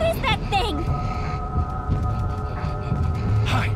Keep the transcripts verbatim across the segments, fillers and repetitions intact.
What is that thing? Hide.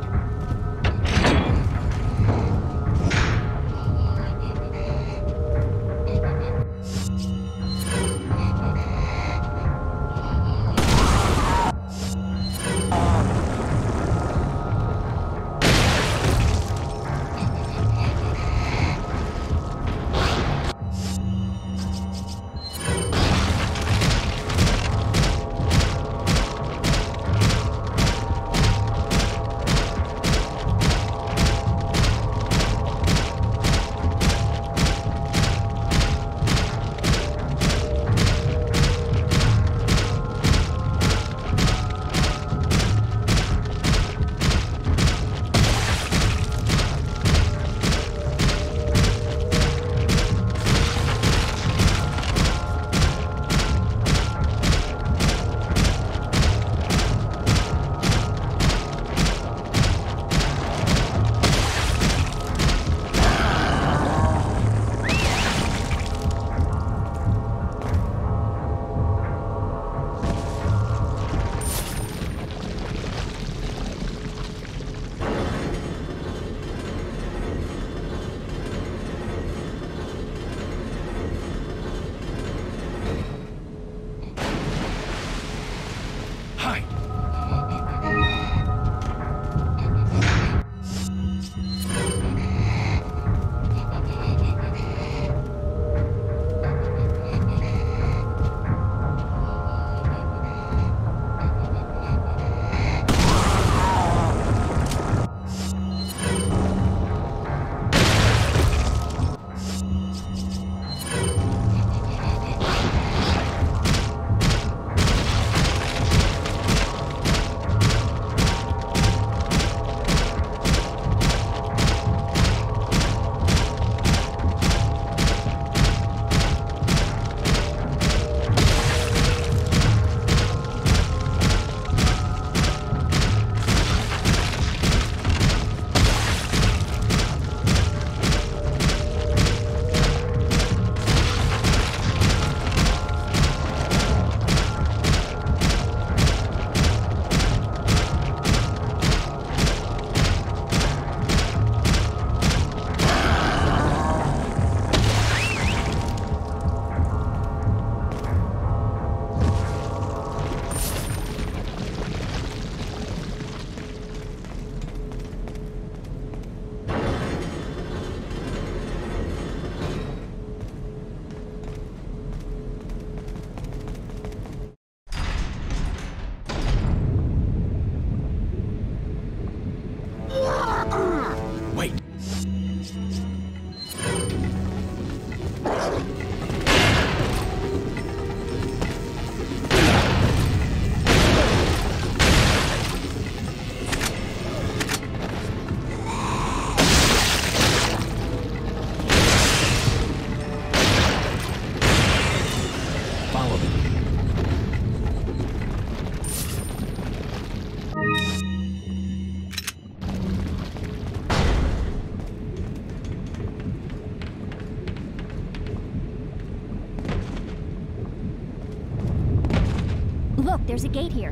Look, there's a gate here.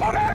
Follow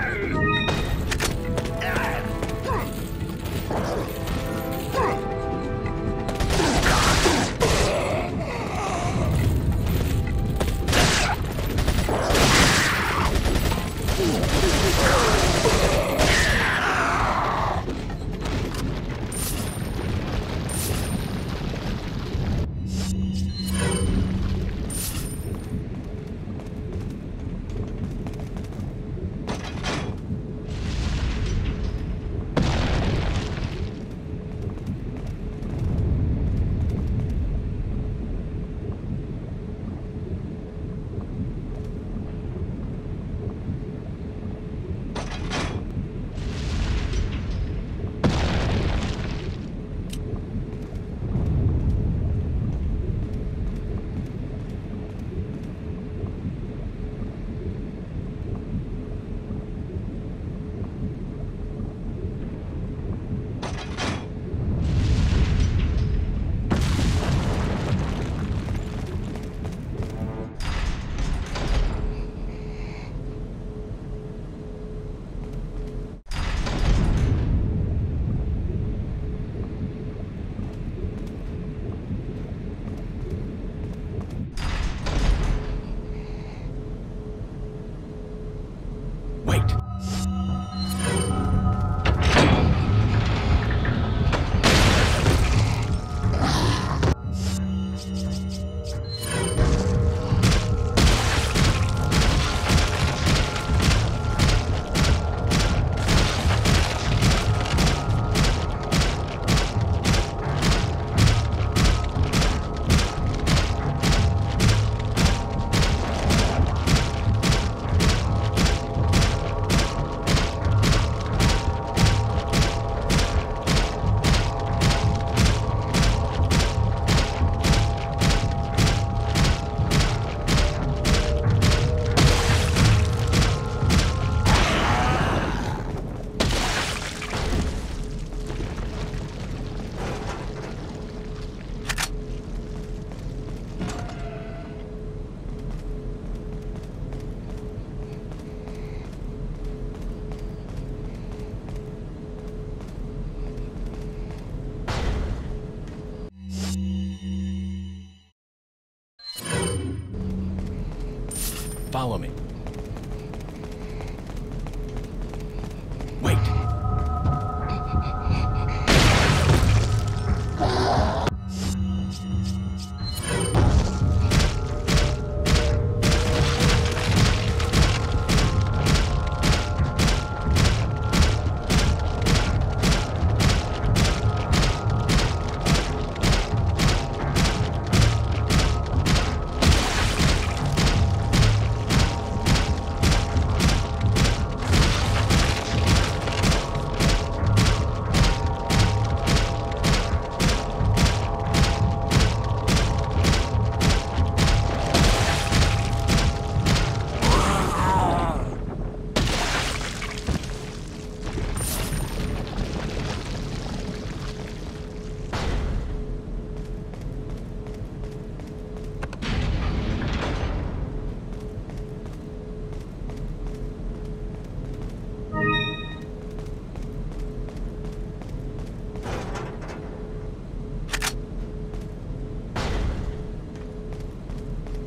me.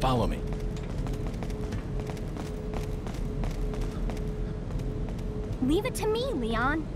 Follow me. Leave it to me, Leon.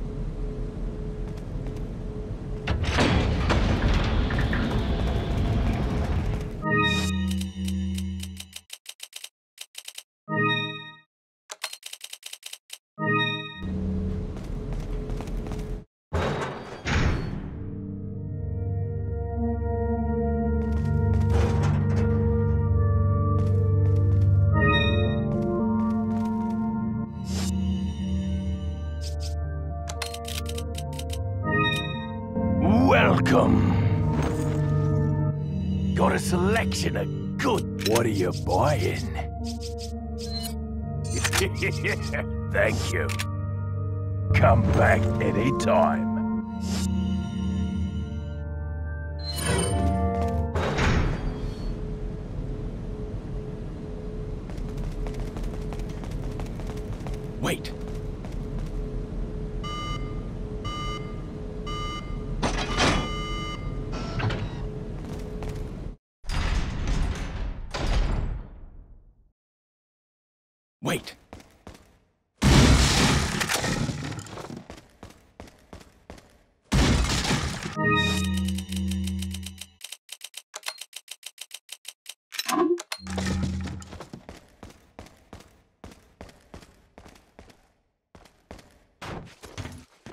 Welcome. Got a selection of good. What are you buying? Thank you. Come back anytime. Wait. Wait.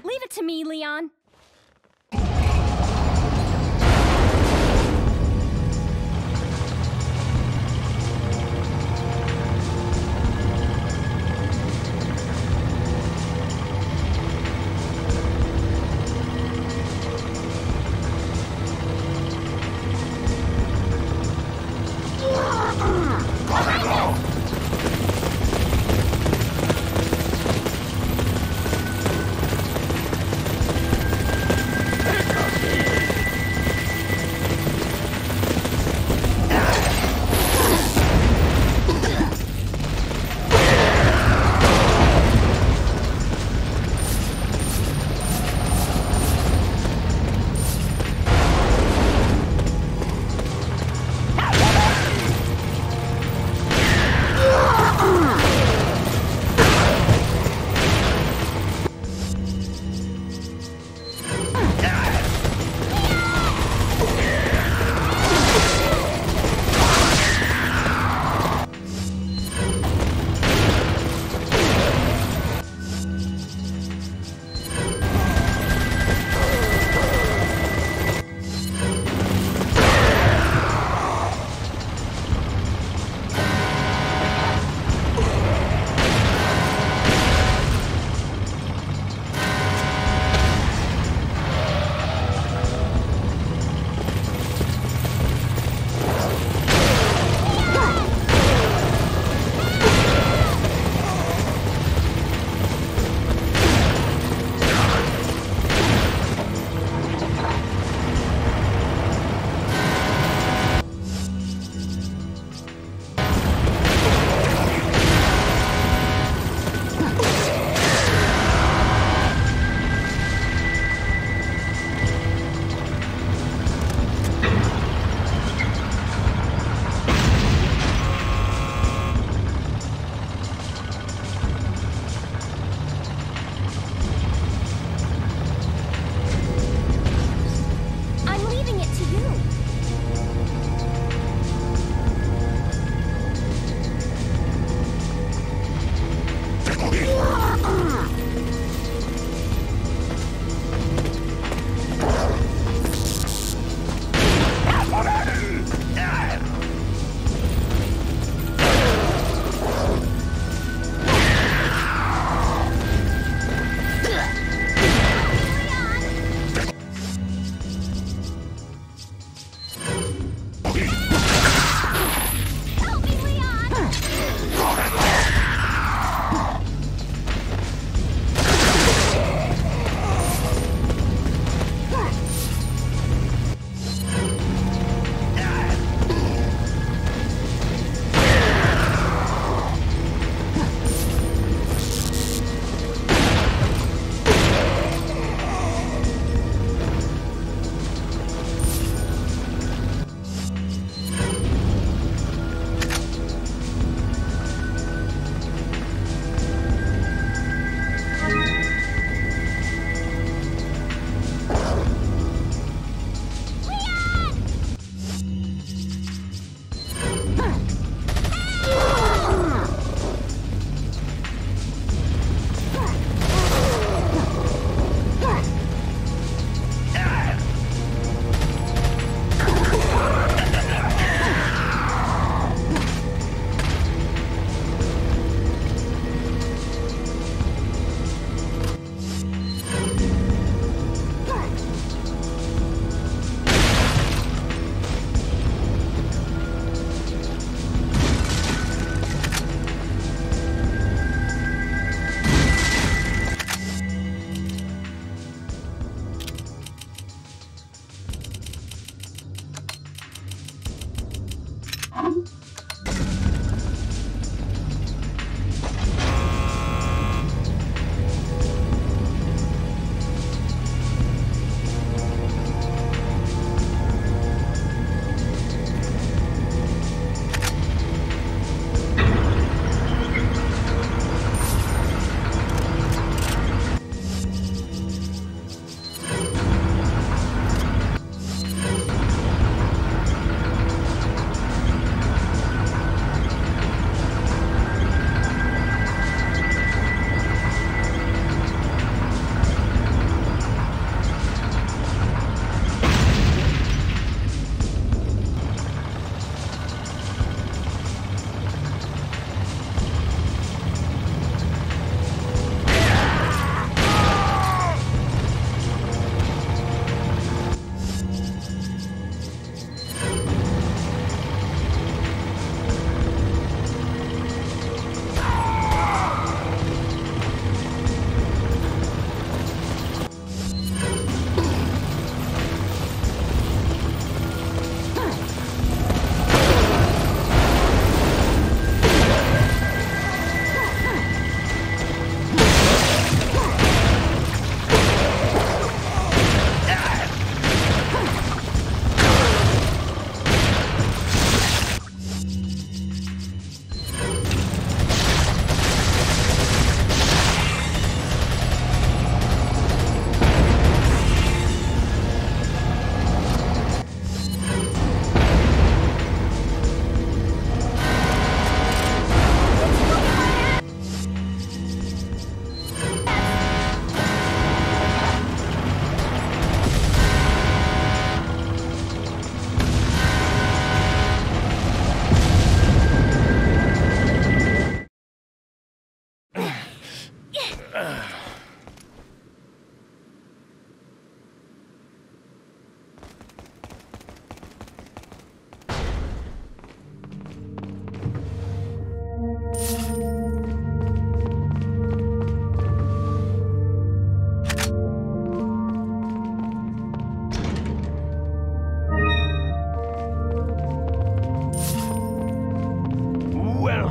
Leave it to me, Leon.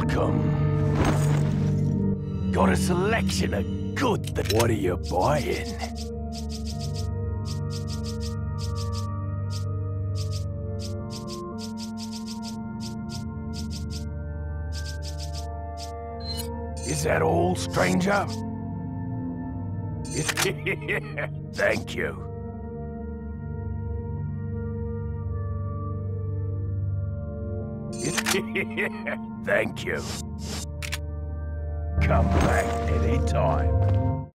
welcome. Got a selection of good that... What are you buying? Is that all, stranger? Thank you. Thank you. Come back anytime.